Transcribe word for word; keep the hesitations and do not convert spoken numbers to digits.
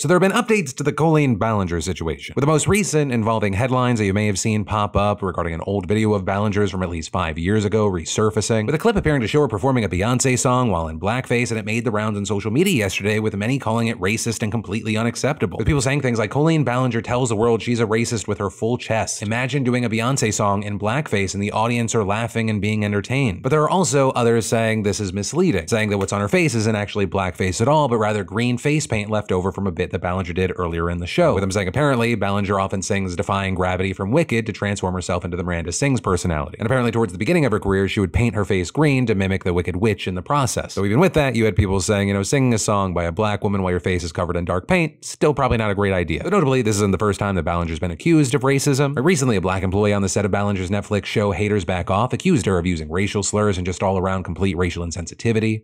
So there have been updates to the Colleen Ballinger situation, with the most recent involving headlines that you may have seen pop up regarding an old video of Ballinger's from at least five years ago resurfacing, with a clip appearing to show her performing a Beyoncé song while in blackface, and it made the rounds on social media yesterday, with many calling it racist and completely unacceptable, with people saying things like, "Colleen Ballinger tells the world she's a racist with her full chest. Imagine doing a Beyoncé song in blackface and the audience are laughing and being entertained." But there are also others saying this is misleading, saying that what's on her face isn't actually blackface at all, but rather green face paint left over from a bit that Ballinger did earlier in the show, with him saying apparently Ballinger often sings Defying Gravity from Wicked to transform herself into the Miranda Sings personality, and apparently towards the beginning of her career she would paint her face green to mimic the Wicked Witch in the process. So even with that, you had people saying, you know, singing a song by a black woman while your face is covered in dark paint, still probably not a great idea. But notably, this isn't the first time that Ballinger's been accused of racism. Recently, a black employee on the set of Ballinger's Netflix show Haters Back Off accused her of using racial slurs and just all around complete racial insensitivity.